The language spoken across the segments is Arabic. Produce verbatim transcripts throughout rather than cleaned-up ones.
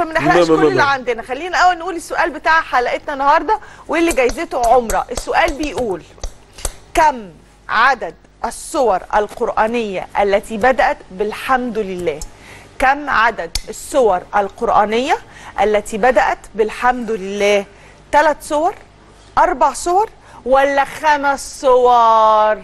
عشان ما نحرقش كل اللي عندنا، خلينا اول نقول السؤال بتاع حلقتنا النهارده واللي جايزته عمره. السؤال بيقول: كم عدد السور القرآنية التي بدأت بالحمد لله؟ كم عدد السور القرآنية التي بدأت بالحمد لله؟ ثلاث سور، أربع سور، ولا خمس سور؟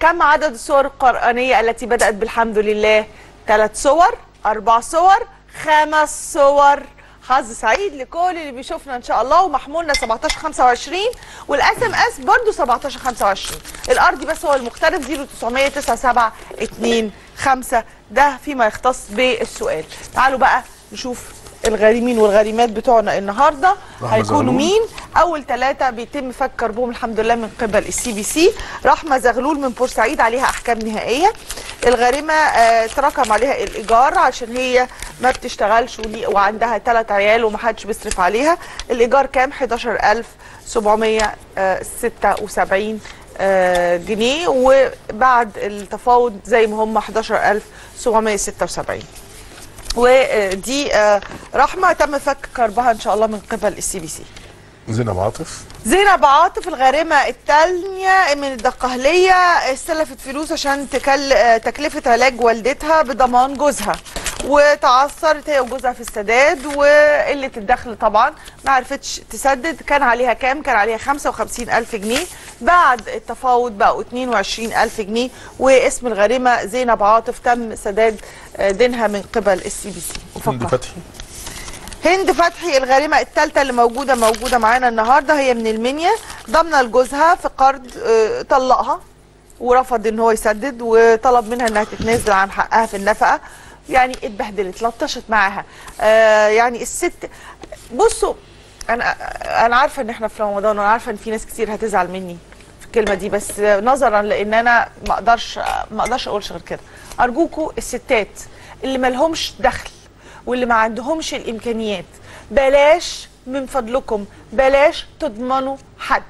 كم عدد السور القرآنية التي بدأت بالحمد لله؟ ثلاث سور، أربع سور، خمس صور. حظ سعيد لكل اللي بيشوفنا ان شاء الله. ومحمولنا سبعتاشر خمسة وعشرين والاس ام اس برضه سبعتاشر خمسة وعشرين. الارضي بس هو المختلف صفر تسعة تسعة سبعة اتنين خمسة. ده فيما يختص بالسؤال. تعالوا بقى نشوف الغريمين والغريمات بتوعنا النهارده هيكونوا مين. اول ثلاثه بيتم فك كربهم الحمد لله من قبل السي بي سي. رحمه زغلول من بورسعيد عليها احكام نهائيه. الغريمه اتراكم عليها الايجار عشان هي ما بتشتغلش وعندها ثلاث عيال ومحدش بيصرف عليها. الايجار كام؟ حداشر ألف سبعمية ستة وسبعين جنيه، وبعد التفاوض زي ما هم حداشر ألف سبعمية ستة وسبعين. ودي رحمه تم فك كربها ان شاء الله من قبل السي بي سي. زينب عاطف زينب عاطف الغارمه الثانيه من الدقهليه استلفت فلوس عشان تكل... تكلفه علاج والدتها بضمان جوزها، وتعثرت هي وجوزها في السداد وقله الدخل طبعا ما عرفتش تسدد. كان عليها كام؟ كان عليها خمسة وخمسين ألف جنيه، بعد التفاوض بقوا اتنين وعشرين ألف جنيه. واسم الغارمه زينب عاطف تم سداد دينها من قبل السي بي سي. هند فتحي هند فتحي الغريمه الثالثه اللي موجوده موجوده معانا النهارده. هي من المنيا، ضامنه لجوزها في قرض طلقها ورفض ان هو يسدد، وطلب منها انها تتنازل عن حقها في النفقه. يعني اتبهدلت، لطشت معاها. آه يعني الست، بصوا انا انا عارفه ان احنا في رمضان، وانا عارفه ان في ناس كتير هتزعل مني في الكلمه دي، بس نظرا لان انا ما اقدرش ما اقدرش اقولش غير كده. ارجوكوا الستات اللي ما لهمش دخل واللي ما عندهمش الامكانيات، بلاش من فضلكم، بلاش تضمنوا حد،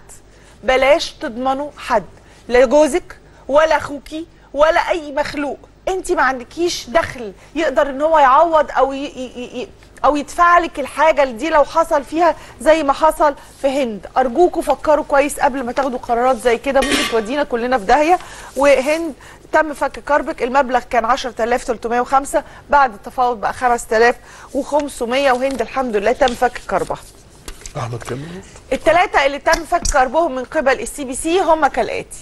بلاش تضمنوا حد، لا جوزك ولا اخوكي ولا اي مخلوق. انت ما عندكيش دخل يقدر ان هو يعوض او ي... ي... او يدفع لك الحاجه دي لو حصل فيها زي ما حصل في هند. ارجوكوا فكروا كويس قبل ما تاخدوا قرارات زي كده ممكن تودينا كلنا في داهيه. وهند تم فك كربك، المبلغ كان عشرة آلاف تلتمية وخمسة، بعد التفاوض بقى خمسة آلاف وخمسمية. وهند الحمد لله تم فك كربها. احمد كامل. الثلاثه اللي تم فك كربهم من قبل السي بي سي هم كالاتي: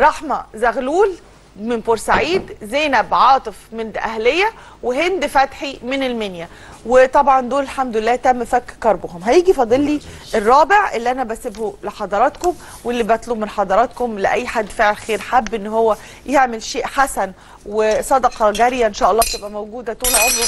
رحمه زغلول من بورسعيد، زينب عاطف من دقهلية، وهند فتحي من المنيا. وطبعا دول الحمد لله تم فك كربهم. هيجي فاضل لي الرابع اللي انا بسيبه لحضراتكم، واللي بطلب من حضراتكم لاي حد فاعل خير حب ان هو يعمل شيء حسن وصدقه جاريه ان شاء الله تبقى موجوده طول عمره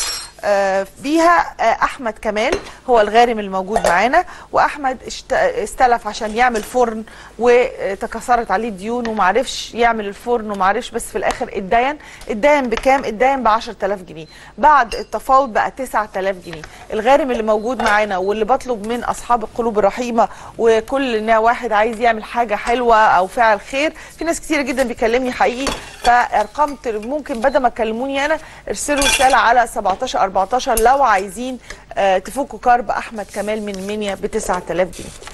بيها. احمد كامل هو الغارم الموجود معانا. واحمد استلف عشان يعمل فرن وتكسرت عليه ديون وما عرفش يعمل الفرن وما عرفش، بس في الاخر اتدين. اتدين بكام؟ اتدين ب عشرة آلاف جنيه، بعد التفاوض بقى تسعة آلاف جنيه. الغارم اللي موجود معانا واللي بطلب من اصحاب القلوب الرحيمه وكل واحد عايز يعمل حاجه حلوه او فعل خير، في ناس كتير جدا بيكلمني حقيقي، فارقام ممكن بدل ما تكلموني انا ارسلوا رساله على سبعتاشر أربعتاشر لو عايزين تفكوا كرب احمد كمال من المنيا ب تسعة آلاف جنيه.